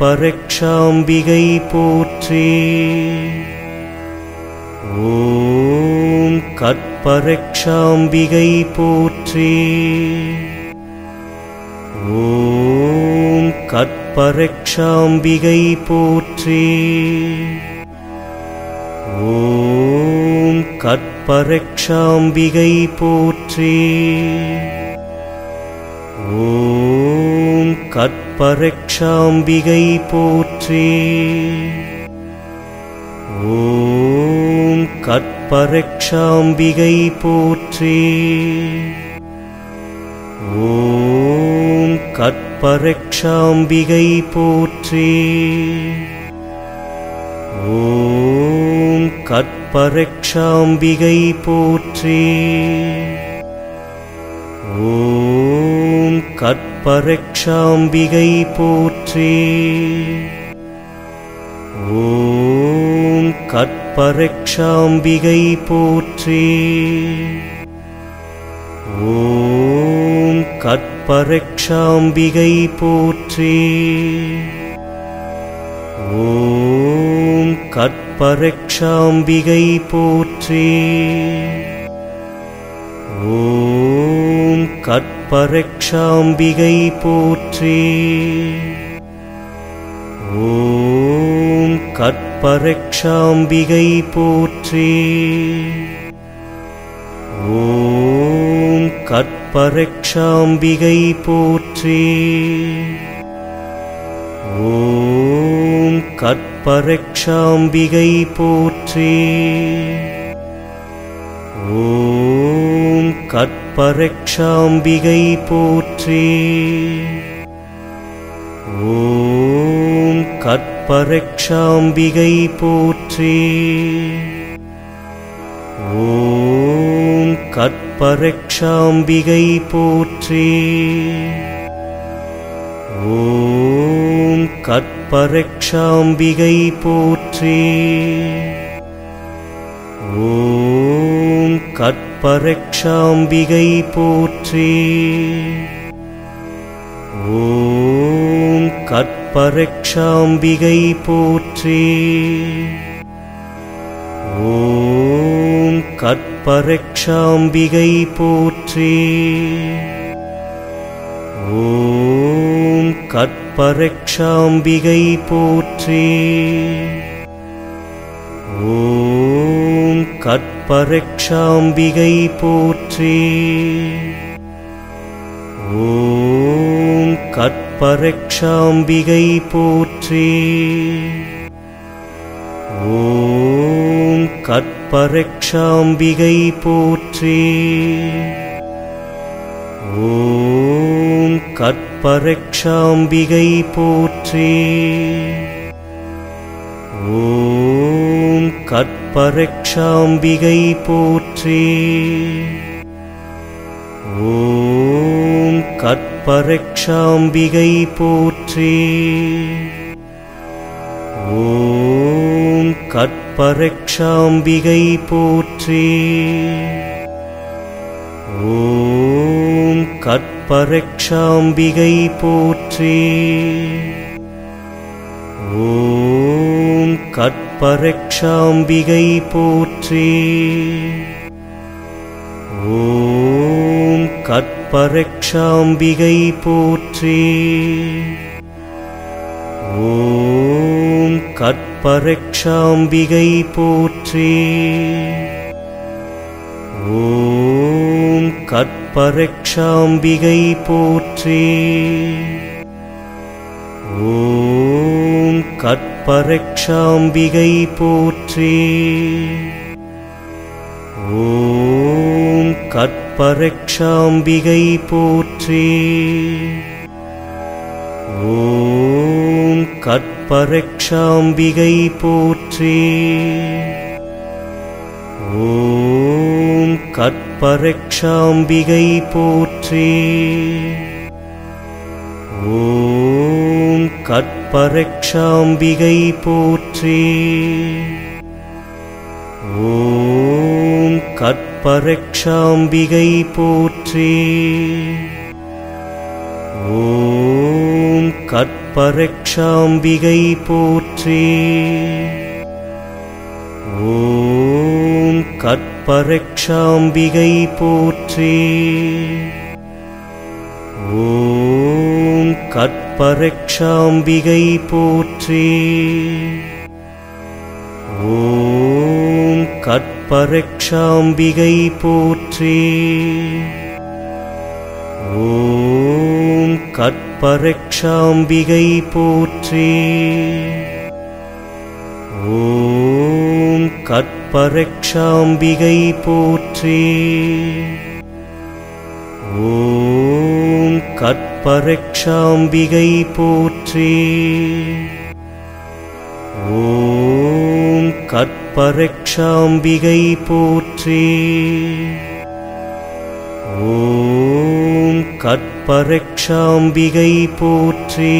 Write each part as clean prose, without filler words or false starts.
கர்பரக்ஷம்பிகை போற்றி. ஓம் கர்பரக்ஷம்பிகை போற்றி. ஓம் கர்பரக்ஷம்பிகை போற்றி. ஓம் கர்பரக்ஷம்பிகை போற்றி. ஓம் கர்பரக்ஷம்பிகை போற்றி. ஓம் கர்பரக்ஷம்பிகை போற்றி. ஓம் கர்பரக்ஷம்பிகை போற்றி. ஓம் கர்பரக்ஷம்பிகை போற்றி. ஓம் கர்பரக்ஷம்பிகை போற்றி. ஓம் கர்பரக்ஷம்பிகை போற்றி. ஓம் கர்பரக்ஷம்பிகை போற்றி. ஓம் கர்பரக்ஷம்பிகை போற்றி. ஓம் கர்பரக்ஷம்பிகை போற்றி. ஓம் கர்பரக்ஷம்பிகை போற்றி. ஓம் கர்பரக்ஷம்பிகை போற்றி. ஓம் கர்பரக்ஷம்பிகை போற்றி. ஓம் கர்பரக்ஷம்பிகை போற்றி. ஓம் கர்பரக்ஷம்பிகை போற்றி. ஓம் கர்பரக்ஷம்பிகை போற்றி. ஓம் கர்பரக்ஷம்பிகை போற்றி. ஓம் கர்பரக்ஷம்பிகை போற்றி. ஓம் கர்பரக்ஷம்பிகை போற்றி. ஓம் கர்பரக்ஷம்பிகை போற்றி. ஓம் கர்பரக்ஷம்பிகை போற்றி. ஓம் கர்பரக்ஷம்பிகை போற்றி. ஓம் கர்பரக்ஷம்பிகை போற்றி. ஓம் கர்பரக்ஷம்பிகை போற்றி. ஓம் கர்பரக்ஷம்பிகை போற்றி. ஓம் கர்பரக்ஷம்பிகை போற்றி. ஓம் கர்பரக்ஷம்பிகை போற்றி. ஓம் கர்பரக்ஷம்பிகை போற்றி. ஓம் கர்பரக்ஷம்பிகை போற்றி. ஓம் கர்பரக்ஷம்பிகை போற்றி. ஓம் கர்பரக்ஷம்பிகை போற்றி. ஓம் கர்பரக்ஷம்பிகை போற்றி. ஓம் கர்பரக்ஷம்பிகை போற்றி. ஓம் கர்பரக்ஷம்பிகை போற்றி. ஓம் கர்பரக்ஷம்பிகை போற்றி. ஓம் கர்பரக்ஷம்பிகை போற்றி. ஓம் கர்பரக்ஷம்பிகை போற்றி. ஓம் கர்பரக்ஷம்பிகை போற்றி. ஓம் கர்பரக்ஷம்பிகை போற்றி. ஓம் கர்பரக்ஷம்பிகை கர்பரக்ஷம்பிகை போற்றி. ஓம் கர்பரக்ஷம்பிகை போற்றி. ஓம் கர்பரக்ஷம்பிகை போற்றி. ஓம் கர்பரக்ஷம்பிகை போற்றி. ஓம் கர்பரக்ஷம்பிகை போற்றி. ஓம் கர்பரக்ஷம்பிகை போற்றி. ஓம் கர்பரக்ஷம்பிகை போற்றி. ஓம் கர்பரக்ஷம்பிகை போற்றி.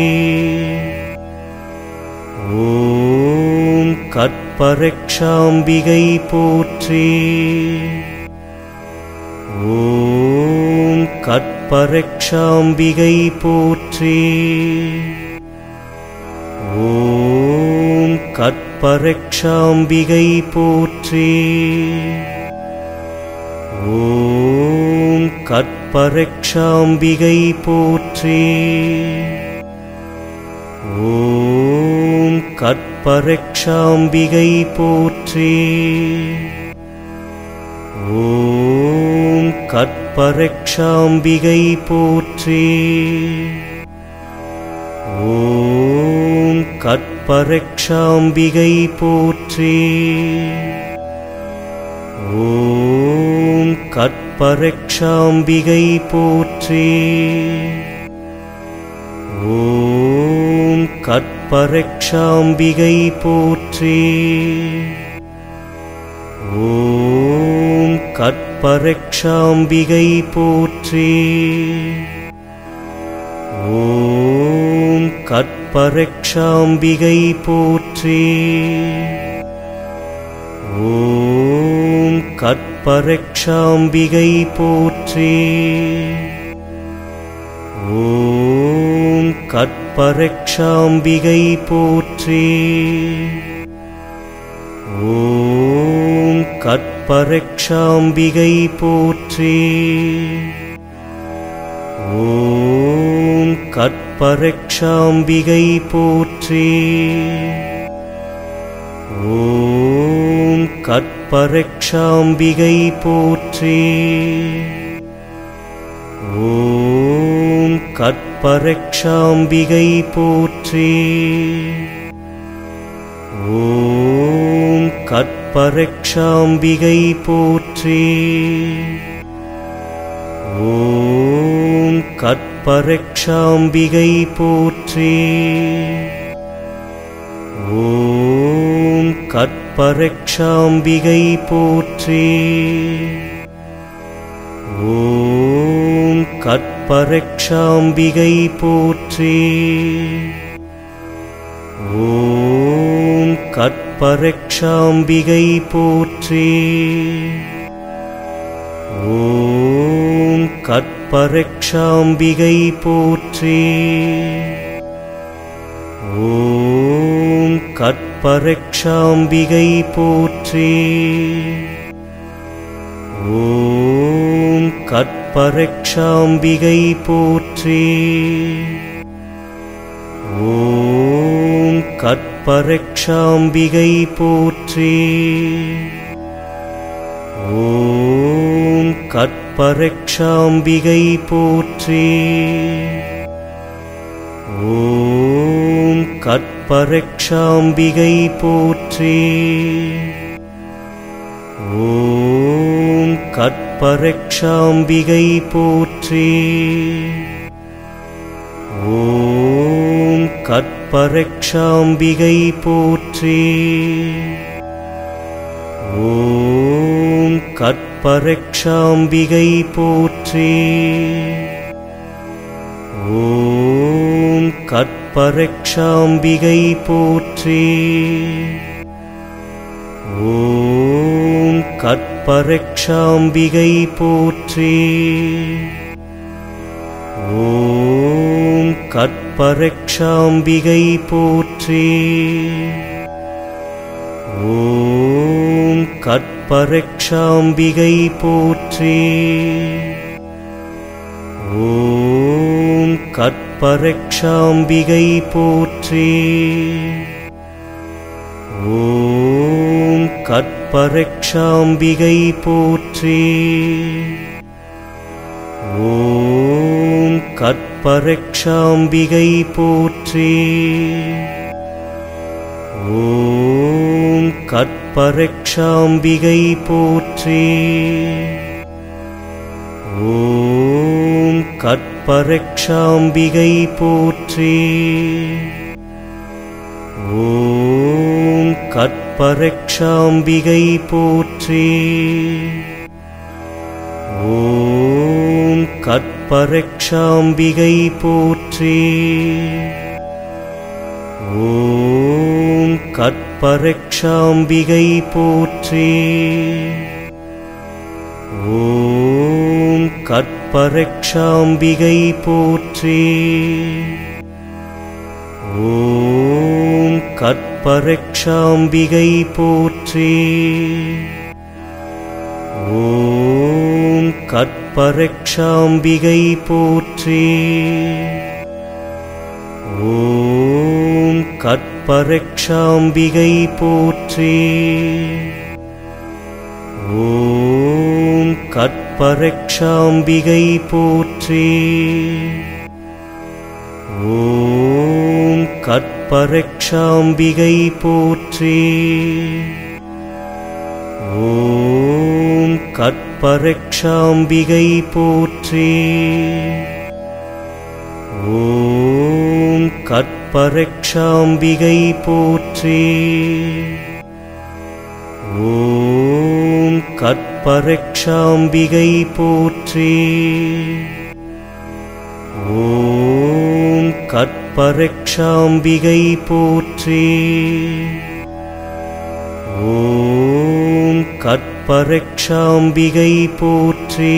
ஓம் கர்பரக்ஷம்பிகை போற்றி. ஓம் கர்பரக்ஷம்பிகை போற்றி. ஓம் கர்பரக்ஷம்பிகை போற்றி. ஓம் கர்பரக்ஷம்பிகை போற்றி. ஓம் கர்பரக்ஷம்பிகை போற்றி. ஓம் கர்பரக்ஷம்பிகை போற்றி. ஓம் கர்பரக்ஷம்பிகை போற்றி. ஓம் கர்பரக்ஷம்பிகை போற்றி. ஓம் கர்பரக்ஷம்பிகை போற்றி. ஓம் கர்பரக்ஷம்பிகை போற்றி. ஓம் கர்பரக்ஷம்பிகை போற்றி. ஓம் கர்பரக்ஷம்பிகை போற்றி. ஓம் கர்பரக்ஷம்பிகை போற்றி. ஓம் கர்பரக்ஷம்பிகை போற்றி. ஓம் கர்பரக்ஷம்பிகை போற்றி. ஓம் கர்பரக்ஷம்பிகை போற்றி. ஓம் கர்பரக்ஷம்பிகை போற்றி. ஓம் கர்பரக்ஷம்பிகை போற்றி. ஓம் கர்பரக்ஷம்பிகை போற்றி. ஓம் கர்பரக்ஷம்பிகை போற்றி. ஓம் கர்பரக்ஷம்பிகை போற்றி. ஓம் கர்பரக்ஷம்பிகை போற்றி. ஓம் கர்பரக்ஷம்பிகை போற்றி. ஓம் கர்பரக்ஷம்பிகை போற்றி. ஓம் கர்பரக்ஷம்பிகை போற்றி. ஓம் கர்பரக்ஷம்பிகை போற்றி. ஓம் கர்பரக்ஷம்பிகை போற்றி. ஓம் கர்பரக்ஷம்பிகை போற்றி. ஓம் கர்பரக்ஷம்பிகை போற்றி. ஓம் கர்பரக்ஷம்பிகை போற்றி. ஓம் கர்பரக்ஷம்பிகை போற்றி. ஓம் கர்பரக்ஷம்பிகை போற்றி. ஓம் கர்பரக்ஷம்பிகை போற்றி. ஓம் கர்பரக்ஷம்பிகை போற்றி. ஓம் கர்பரக்ஷம்பிகை கர்பரக்ஷம்பிகை போற்றி. ஓம் கர்பரக்ஷம்பிகை போற்றி. ஓம் கர்பரக்ஷம்பிகை போற்றி. ஓம் கர்பரக்ஷம்பிகை போற்றி. ஓம் கர்பரக்ஷம்பிகை போற்றி. ஓம் கர்பரக்ஷம்பிகை போற்றி. ஓம் கர்பரக்ஷம்பிகை போற்றி. ஓம் கர்பரக்ஷம்பிகை போற்றி. ஓம் கர்பரக்ஷம்பிகை போற்றி. ஓம் கர்பரக்ஷம்பிகை போற்றி. ஓம் கர்பரக்ஷம்பிகை போற்றி. ஓம் கர்பரக்ஷம்பிகை போற்றி. ஓம் கர்பரக்ஷம்பிகை போற்றி. ஓம் கர்பரக்ஷம்பிகை போற்றி. ஓம் கர்பரக்ஷம்பிகை போற்றி. ஓம் கர்பரக்ஷம்பிகை போற்றி. ஓம் கர்பரக்ஷம்பிகை போற்றி. ஓம் கர்பரக்ஷம்பிகை போற்றி. ஓம் கர்பரக்ஷம்பிகை போற்றி.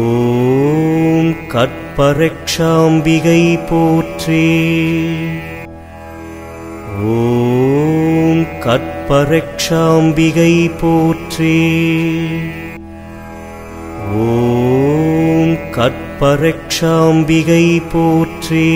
ஓம் கர்பரக்ஷம்பிகை போற்றி. ஓம் கர்பரக்ஷம்பிகை போற்றி. ஓம் கர்பரக்ஷம்பிகை போற்றி. ஓம் கர்பரக்ஷம்பிகை போற்றி. ஓம் கர்பரக்ஷம்பிகை போற்றி.